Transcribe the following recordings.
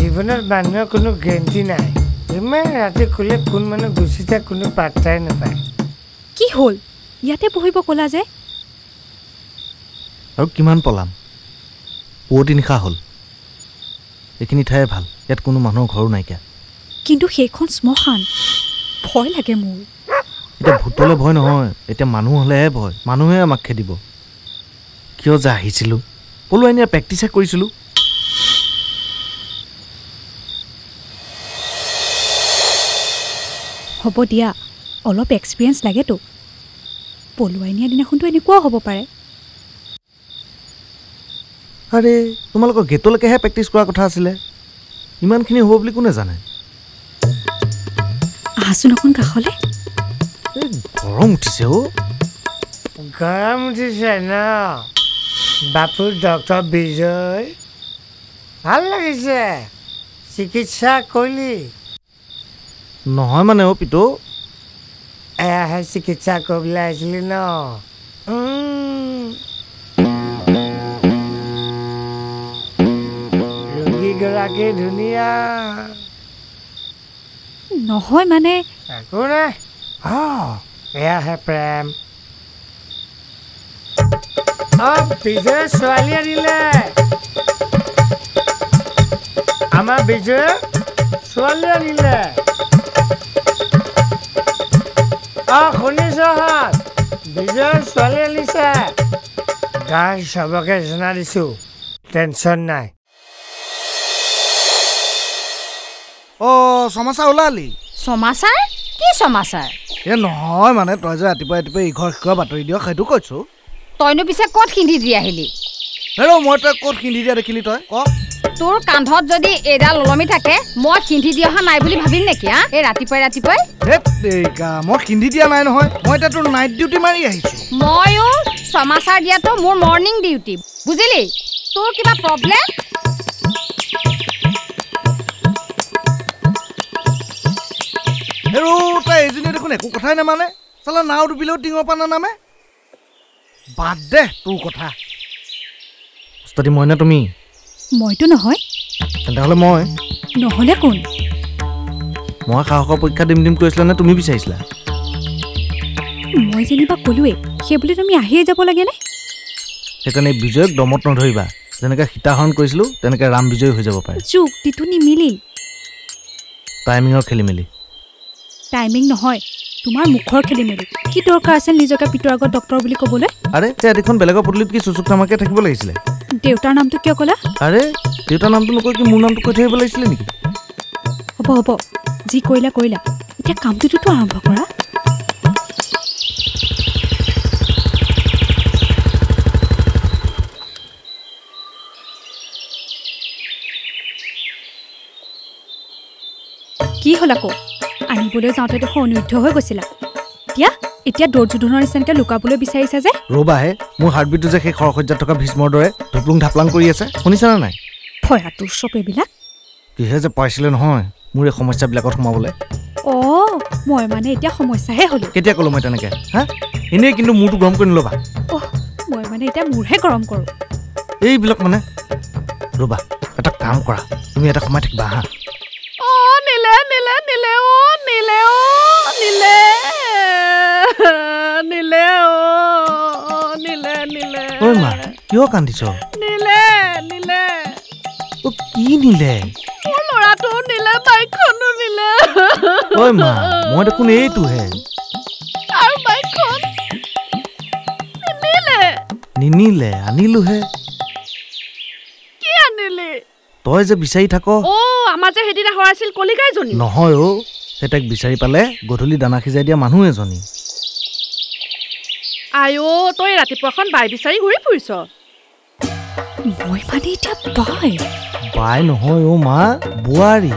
জীবনের মানুষের কোনো গ্যারান্টি নাই। ইমান রাতে কলে কোন মানুষ গুচি যায় কোনো পাত্তাই নাপায়। কি হল ইয়াতে পহিব কলা যে আর কিমান পলাম পুৱতি নিশা হল। এইখিনি ঠায়ে ভাল, ইয়াত কোনো মানুহ ঘৰ নাইকিয়া, কিন্তু সেইখন স্মশান। ভয় লাগে মোৰ। এটা ভূতলে ভয় নহয়, এটা মানুহ হলেহে ভয়। মানুহে আমাক খেদিব। কিয় যা আহিছিলো বলো, এনে প্ৰেক্টিছ কৰিছিলো। হ'ব দিয়া, অলপ এক্সপিৰিয়েঞ্চ লাগেতো। পলুৱাই নিয়া দিনাখনতো এনেকুৱা হ'ব পাৰে। আরে তোমালোকৰ গেটলৈকেহে প্ৰেক্টিছ কৰা কথা আছিলে, ইমানখিনি হ'ব বুলি কোনে জানে। আহাচোন অকণ কাষলে। গৰম উঠিছে ও। গৰম উঠিছে না বাপুৰ ডক্টৰ বিজয়। ভাল লাগিছে চিকিৎসা কৰিলি নহয় মানে ও পিতো। এয়াহে চিকিৎসা কৰিবলৈ আহিছিলি ন। ৰোগীগৰাকী ধুনীয়া নহয় মানে একো নাই। এয়াহে প্ৰেম। বিজয় ছোৱালী আনিলে। আমাৰ বিজয় ছোৱালী আনিলে। শুনিছ হাত বিজয় ছোৱালী আনিছে। গান চবকে জনা দিছো, টেনচন নাই। অ চমাচা ওলালি। চমাচাৰ কি চমাচাৰ? এ নহয় মানে তই যে ৰাতিপুৱা ৰাতিপুৱা ইঘৰ সিঘৰ বাতৰি দিয় সেইটো কৈছো। তইনো পিছে ক'ত খিন্দি দি আহিলি? হেৰ মই তই ক'ত খিন্দি দিয়া দেখিলি? তই ক তোৰ কান্ধত যদি এডাল ওলমি থাকে মই খিন্দি দি অহা নাই বুলি ভাবিম নেকি? এই ৰাতিপুৱাই ৰাতিপুৱাই মই খিন্দি দিয়া নাই নহয়, মই এতিয়া তোৰ নাইট ডিউটি মাৰি আহিছো। ময়ো চমাচাৰ দিয়াতো মোৰ মৰ্ণিং ডিউটি, বুজিলি? তোৰ কিবা প্ৰব্লেম? হেৰৌ তাই এইজনীয়ে দেখোন একো কথাই নামানে। চালা নাও ডুবিলেও টিঙৰ পৰা নানামে। বাদ দে তোৰ কথা। উস্তাদি মই না তুমি? মইতো নহয়। তেন্তে মই নহ'লে কোন? মই সাহসৰ পৰীক্ষা দিম দিম কৈছিলা নে তুমি বিচাৰিছিলা? মই যেনিবা ক'লোৱেই, সেইবুলি তুমি আহিয়ে যাব লাগেনে? সেইকাৰণে বিজয়ক দমত নধৰিবা। যেনেকৈ সীতাহৰণ কৰিছিলোঁ তেনেকৈ ৰাম বিজয় হৈ যাব পাৰে। যুক্তিটো নিমিলিল। টাইমিঙৰ খেলি মেলি। টাইমিং নহয়, তোমাৰ মুখৰ খেলি মেলি। কি দৰকাৰ আছিল নিজকে পিতৰ আগত ডক্টৰ বুলি ক'বলৈ? আৰে এখন বেলেগৰ পদুলিত কি চুচুক নামাকে থাকিব লাগিছিলে? দেউতাৰ নামটো কিয় ক'লা? আৰে দেউতাৰ নামটো নকৈ কি মোৰ নামটো কৈ থাকিব লাগিছিলে নেকি? হ'ব হ'ব, যি কৰিলা কৰিলা, এতিয়া কামটোতো আৰম্ভ কৰা। কি হ'ল আকৌ? আনিবলৈ যাওঁতে দেখোন অনুদ্ধ হৈ গৈছিলা। এতিয়া এতিয়া দৰ্জুধনৰ নিচিনাকৈ লুকাবলৈ বিচাৰিছা যে? ৰ'বাহে, মোৰ হাৰ্টবিটো যে সেই খৰখজ্জাত থকা ভীষ্মৰ দৰে ধুপলুং ঢাপলাং কৰি আছে, শুনিছানে নাই? ফয়া তোৰ চব এইবিলাক কিহে যে পাইছিলে নহয় মোৰ এই সমস্যাবিলাকত সোমাবলৈ। অঁ মই মানে এতিয়া সমস্যাহে হ'লো। কেতিয়া ক'লো মই তেনেকৈ? হা এনেই কিন্তু মূৰটো গৰম কৰি নল'বা। অহ মই মানে এতিয়া মূৰহে গৰম কৰোঁ এইবিলাক মানে। ৰ'বা এটা কাম কৰা, তুমি এটা সোমাই থাকিবা হা। ঐ মা কিয় কান্দিছ? নিলে নিলে। ও কি নিলে? মোৰ ল'ৰাটো নিলে, বাইকখনো নিলে। ঐ মা মই দেখোন এইটোহে। আৰু বাইকখন নিলে। নিনিলে আনিলোহে। কি আনিলি? তই যে বিচাৰি থাক। অ আমাৰ যে সেইদিনা হৰাইছিল কলিকাইজনী নহয় অ, সেইটাক বিচাৰি পালে গধূলি দানা সিজাই দিয়া মানুহ এজনী। আয়ো তই ৰাতিপুৱাখন বাই বিচাৰি ঘূৰি ফুৰিছ। মই মানে এটা বাই। বাই নহয় অ মা, বোৱাৰী।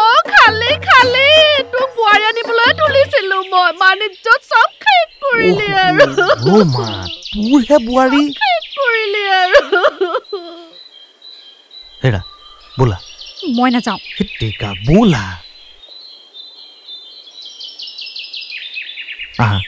অ খালি খালি তোক বোৱাৰী আনিবলৈ তুলিছিলো মই, মানে যত চব শেষ কৰিলি আৰু। অ মা তোৰহে বোৱাৰী শেষ কৰিলি আৰু। হেৰা বোলা। মই নাযাওঁ। বোলা আহা।